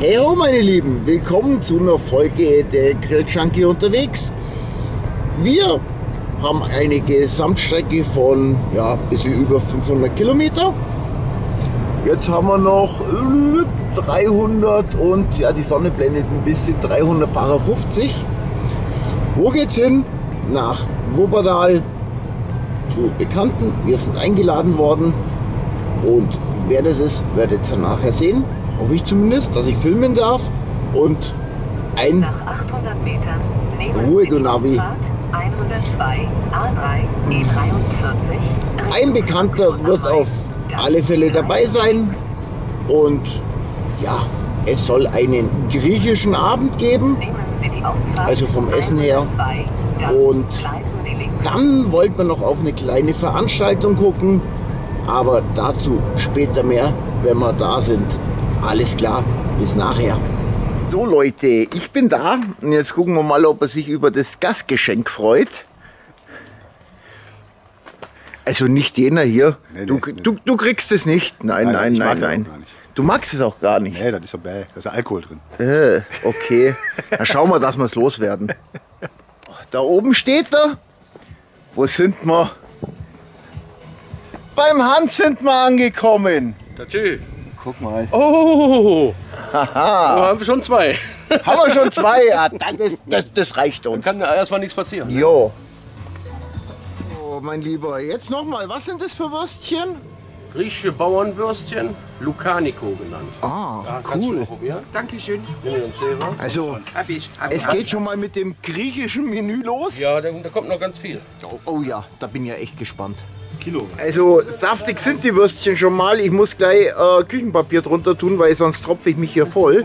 Hey ho meine Lieben, willkommen zu einer Folge der Grilljunky unterwegs. Wir haben eine Gesamtstrecke von ein bisschen über 500 Kilometer. Jetzt haben wir noch 300 und ja, die Sonne blendet ein bisschen, 350. Wo geht's hin? Nach Wuppertal zu Bekannten. Wir sind eingeladen worden und wer das ist, werdet ihr nachher sehen. Hoffe ich zumindest, dass ich filmen darf und ein nach 800 Metern ruhiger Navi. Ein Bekannter wird auf alle Fälle dabei sein und ja, es soll einen griechischen Abend geben, also vom Essen her, und dann wollten wir noch auf eine kleine Veranstaltung gucken, aber dazu später mehr, wenn wir da sind. Alles klar, bis nachher. So Leute, ich bin da und jetzt gucken wir mal, ob er sich über das Gastgeschenk freut. Also nicht jener hier. Nee, du kriegst es nicht. Nein. Du magst es auch gar nicht. Nee, das ist so bäh. Da ist Alkohol drin. Okay. Dann schauen wir, dass wir es loswerden. Da oben steht er. Wo sind wir? Beim Hans sind wir angekommen. Tschüss. Guck mal. Oh! Haha! Da haben wir schon zwei. Haben wir schon zwei? Ja, das reicht uns. Dann kann erstmal nichts passieren. Jo. Oh, mein Lieber, jetzt nochmal. Was sind das für Würstchen? Griechische Bauernwürstchen, Lukaniko genannt. Ah, ja, cool. Dankeschön. Also, es geht schon mal mit dem griechischen Menü los. Ja, da kommt noch ganz viel. Oh ja, da bin ich ja echt gespannt. Kilo. Also saftig sind die Würstchen schon mal. Ich muss gleich Küchenpapier drunter tun, weil sonst tropfe ich mich hier voll.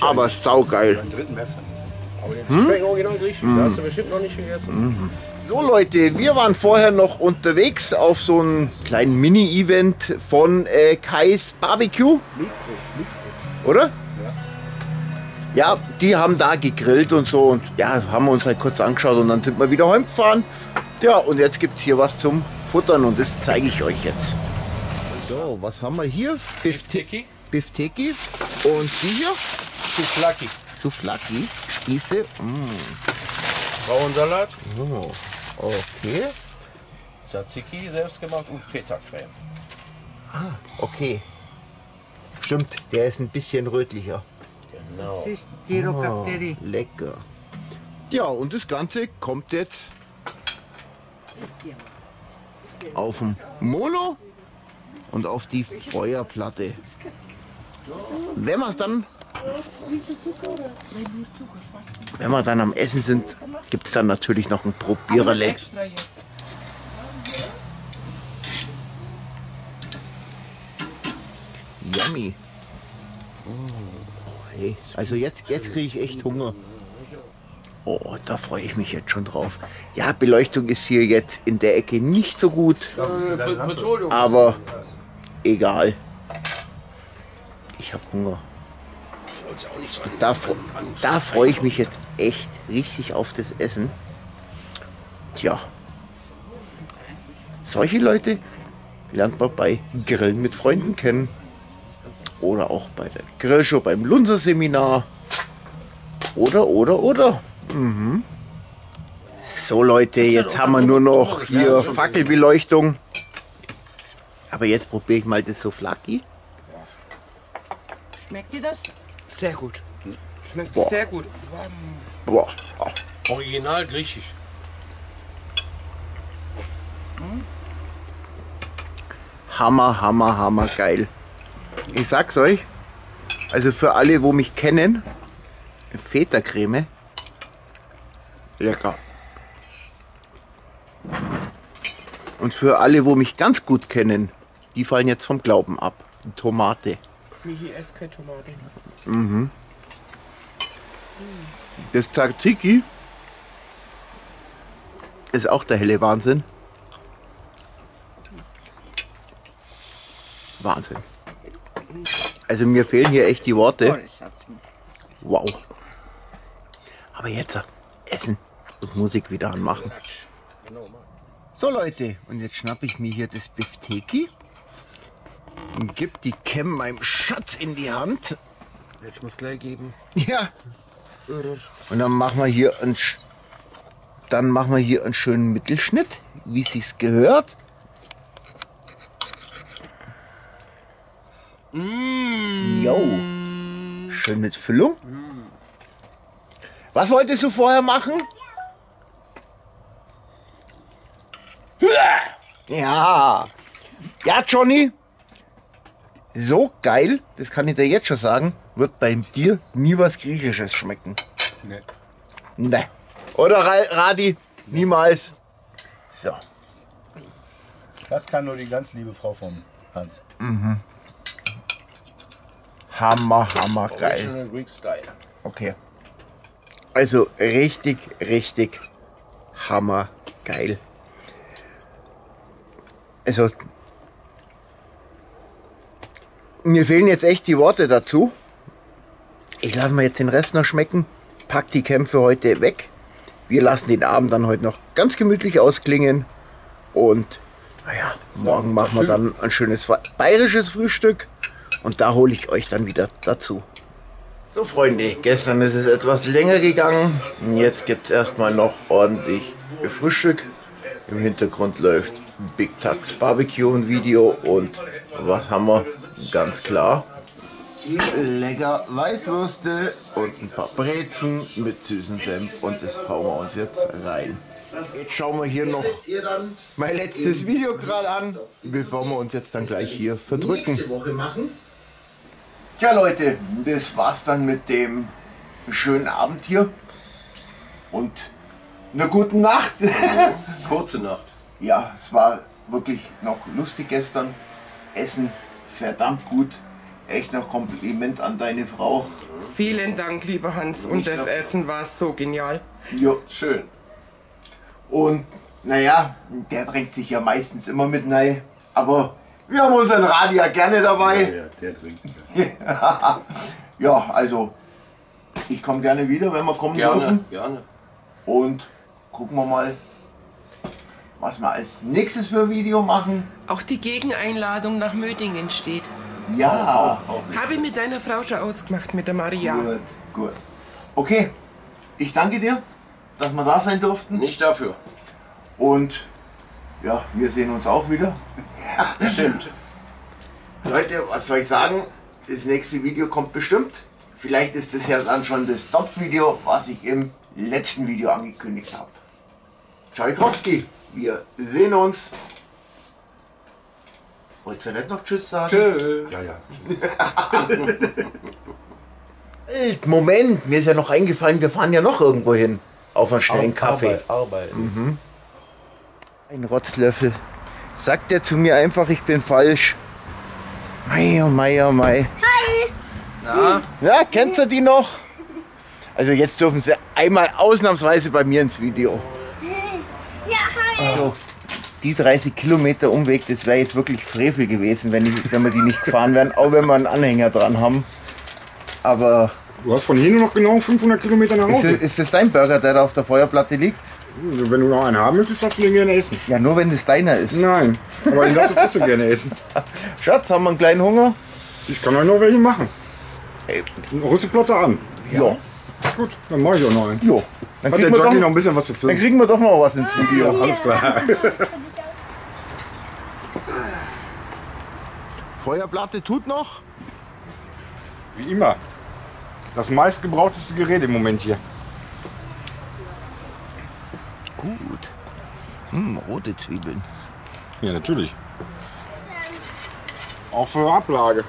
Aber saugeil. Hast du bestimmt noch nicht gegessen. So Leute, wir waren vorher noch unterwegs auf so einem kleinen Mini-Event von Kai's Barbecue. Oder? Ja, die haben da gegrillt und so und ja, haben wir uns halt kurz angeschaut und dann sind wir wieder heimgefahren. Ja, und jetzt gibt es hier was zum Futtern und das zeige ich euch jetzt. So, was haben wir hier? Bifteki. Und die hier? Souvlaki. Spieße. Brauensalat. Oh, okay. Tzatziki selbstgemacht und Feta-Creme. Ah, okay. Stimmt, der ist ein bisschen rötlicher. Genau. Das ist die Rokapteri. Lecker. Ja, und das Ganze kommt jetzt auf dem Mono und auf die Feuerplatte. Wenn wir dann am Essen sind, gibt es dann natürlich noch ein Probiererle. Yummy. Also jetzt kriege ich echt Hunger. Oh, da freue ich mich jetzt schon drauf. Ja, Beleuchtung ist hier jetzt in der Ecke nicht so gut, aber egal. Ich habe Hunger. Da freue ich mich jetzt echt richtig auf das Essen. Tja, solche Leute lernt man bei Grillen mit Freunden kennen. Oder auch bei der Grillshow, beim Lunzer-Seminar. Oder. Mhm. So Leute, jetzt haben wir nur noch hier Fackelbeleuchtung. Aber jetzt probiere ich mal das Souvlaki. Schmeckt dir das? Sehr gut. Schmeckt sehr gut. Boah. Original griechisch. Hammer geil. Ich sag's euch, also für alle, wo mich kennen, Feta-Creme, lecker. Und für alle, wo mich ganz gut kennen, die fallen jetzt vom Glauben ab. Tomate. Michi esst keine Tomate. Mhm. Das Tzatziki ist auch der helle Wahnsinn. Wahnsinn. Also mir fehlen hier echt die Worte. Wow. Aber jetzt Essen und Musik wieder anmachen. So Leute, und jetzt schnappe ich mir hier das Bifteki und gebe die Cam meinem Schatz in die Hand. Jetzt muss gleich geben. Ja. Und dann machen wir hier einen, schönen Mittelschnitt, wie es sich gehört. Jo, schön mit Füllung. Was wolltest du vorher machen? Ja, ja Johnny, so geil, das kann ich dir jetzt schon sagen, wird bei dir nie was Griechisches schmecken. Nee. Nee. Oder Radi, niemals. So. Das kann nur die ganz liebe Frau von Hans. Mhm. Hammer, hammer geil. Okay. Also richtig, richtig hammer geil. Also, mir fehlen jetzt echt die Worte dazu. Ich lasse mir jetzt den Rest noch schmecken, pack die Cam für heute weg. Wir lassen den Abend dann heute noch ganz gemütlich ausklingen. Und naja, morgen machen wir dann ein schönes bayerisches Frühstück. Und da hole ich euch dann wieder dazu. So Freunde, gestern ist es etwas länger gegangen. Und jetzt gibt es erstmal noch ordentlich Frühstück. Im Hintergrund läuft Big Tux Barbecue ein Video und was haben wir? Ganz klar. Lecker Weißwürste und ein paar Brezen mit süßen Senf und das hauen wir uns jetzt rein. Jetzt schauen wir hier noch mein letztes Video gerade an, bevor wir uns jetzt dann gleich hier verdrücken. Tja Leute, das war's dann mit dem schönen Abend hier und einer guten Nacht. Kurze Nacht. Ja, es war wirklich noch lustig gestern. Essen verdammt gut. Echt noch Kompliment an deine Frau. Vielen Dank, lieber Hans. Und das Essen war so genial. Ja, schön. Und naja, der drängt sich ja meistens immer mit rein. Aber wir haben unseren Radi ja gerne dabei. Ja, der drängt sich ja. Ja, also ich komme gerne wieder, wenn wir kommen dürfen. Gerne. Und gucken wir mal, was wir als nächstes für Video machen. Auch die Gegeneinladung nach Mödingen steht. Ja. Habe ich mit deiner Frau schon ausgemacht, mit der Maria. Gut, gut. Okay, ich danke dir, dass wir da sein durften. Nicht dafür. Und ja, wir sehen uns auch wieder. Ja, stimmt. Leute, was soll ich sagen? Das nächste Video kommt bestimmt. Vielleicht ist das ja dann schon das Top-Video, was ich im letzten Video angekündigt habe. Tschaikowski. Wir sehen uns. Wollt ihr nicht noch Tschüss sagen? Tschö. Ja, ja. Moment, mir ist ja noch eingefallen, wir fahren ja noch irgendwo hin. Auf einen schnellen Kaffee. Arbeit. Mhm. Ein Rotzlöffel. Sagt er zu mir einfach, ich bin falsch. Mei, oh mei, oh mei. Hi. Na? Ja, kennst du die noch? Also jetzt dürfen sie einmal ausnahmsweise bei mir ins Video. Also, die 30 Kilometer Umweg, das wäre jetzt wirklich Frevel gewesen, wenn wir die nicht gefahren wären, auch wenn wir einen Anhänger dran haben. Aber... Du hast von hier nur noch genau 500 Kilometer nach Hause. Ist das dein Burger, der da auf der Feuerplatte liegt? Wenn du noch einen haben möchtest, darfst du den gerne essen. Ja, nur wenn es deiner ist. Nein, aber den darfst du trotzdem gerne essen. Schatz, haben wir einen kleinen Hunger? Ich kann euch noch welche machen. Rüsselplatte an. Ja. Gut, dann mache ich auch noch einen. Jo. Dann kriegen wir doch noch ein bisschen was zu filmen. Dann kriegen wir doch noch was ins Video. Ja, alles klar. Feuerplatte tut noch. Wie immer. Das meistgebrauchteste Gerät im Moment hier. Gut. Hm, rote Zwiebeln. Ja, natürlich. Auch für Ablage.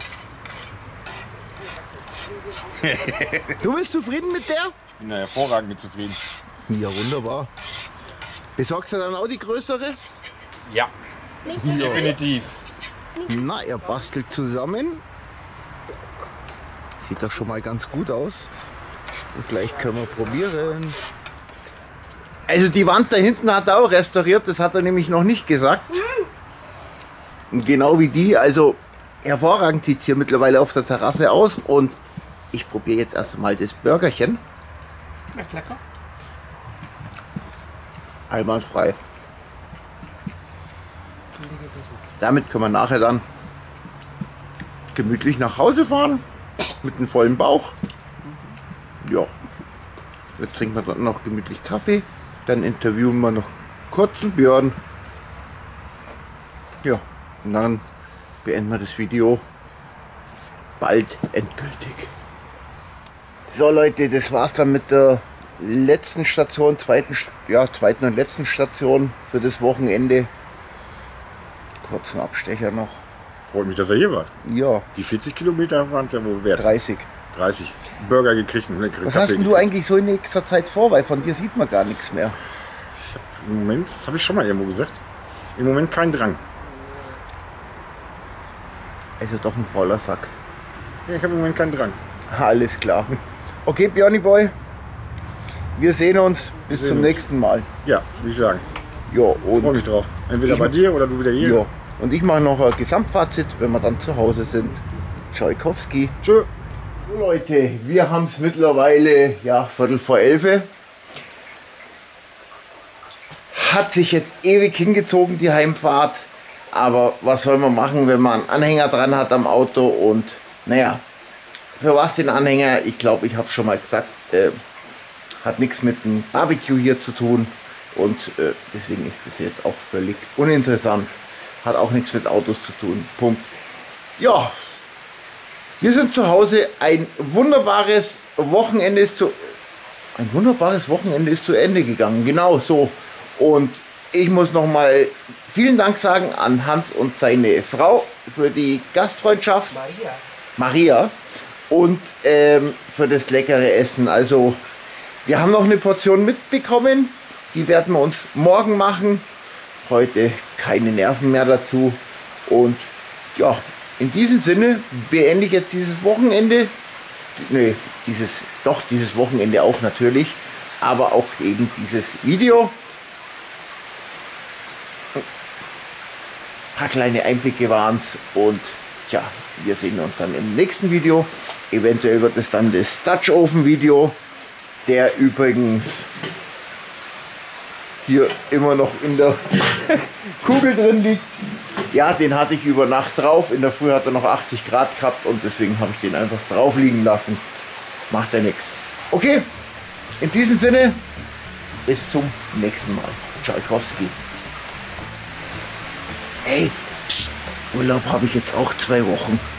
Du bist zufrieden mit der? Ich bin ja hervorragend mit zufrieden. Ja, wunderbar. Besorgst du dann auch die größere? Ja, definitiv. Na, er bastelt zusammen. Sieht doch schon mal ganz gut aus. Und gleich können wir probieren. Also die Wand da hinten hat er auch restauriert, das hat er nämlich noch nicht gesagt. Und genau wie die, also hervorragend sieht es hier mittlerweile auf der Terrasse aus. Und ich probiere jetzt erst mal das Burgerchen. Lecker. Einwandfrei. Damit können wir nachher dann gemütlich nach Hause fahren, mit einem vollen Bauch. Ja, jetzt trinken wir dann noch gemütlich Kaffee, dann interviewen wir noch kurz den Björn. Ja, und dann beenden wir das Video bald endgültig. So Leute, das war's dann mit der letzten Station, zweiten und letzten Station für das Wochenende. Kurzen Abstecher noch. Freut mich, dass ihr hier wart. Ja. Die 40 Kilometer waren es ja wohl wert. 30. 30. Burger gekriegt und leckeren Kaffee. Was hast denn du eigentlich so in nächster Zeit vor? Weil von dir sieht man gar nichts mehr. Ich hab im Moment, das habe ich schon mal irgendwo gesagt, im Moment keinen Drang. Also doch ein voller Sack. Ja, ich habe im Moment keinen Drang. Alles klar. Okay, Björni Boy, wir sehen uns. Bis zum nächsten Mal. Ja, würde ich sagen. Jo, und ich freue mich drauf. Entweder bei dir oder du wieder hier. Jo. Und ich mache noch ein Gesamtfazit, wenn wir dann zu Hause sind. Tschaikowski. Tschö. So Leute, wir haben es mittlerweile, ja, 11:15. Hat sich jetzt ewig hingezogen, die Heimfahrt. Aber was soll man machen, wenn man einen Anhänger dran hat am Auto? Und naja, für was den Anhänger? Ich glaube, ich habe es schon mal gesagt, hat nichts mit dem Barbecue hier zu tun. Und deswegen ist das jetzt auch völlig uninteressant. Hat auch nichts mit Autos zu tun. Punkt. Ja, wir sind zu Hause. Ein wunderbares Wochenende ist zu Ende gegangen. Genau so. Und ich muss nochmal vielen Dank sagen an Hans und seine Frau für die Gastfreundschaft. Maria. Und für das leckere Essen. Also, wir haben noch eine Portion mitbekommen. Die werden wir uns morgen machen. Heute keine Nerven mehr dazu. Und ja, in diesem Sinne beende ich jetzt dieses Wochenende. Nee, dieses Wochenende auch natürlich. Aber auch eben dieses Video. Ein paar kleine Einblicke waren es. Und ja, wir sehen uns dann im nächsten Video. Eventuell wird es dann das Dutch Oven Video. Der übrigens hier immer noch in der Kugel drin liegt. Ja, den hatte ich über Nacht drauf. In der Früh hat er noch 80 Grad gehabt und deswegen habe ich den einfach drauf liegen lassen. Macht ja nichts. Okay, in diesem Sinne, bis zum nächsten Mal. Tschaikowski. Hey, Urlaub habe ich jetzt auch 2 Wochen.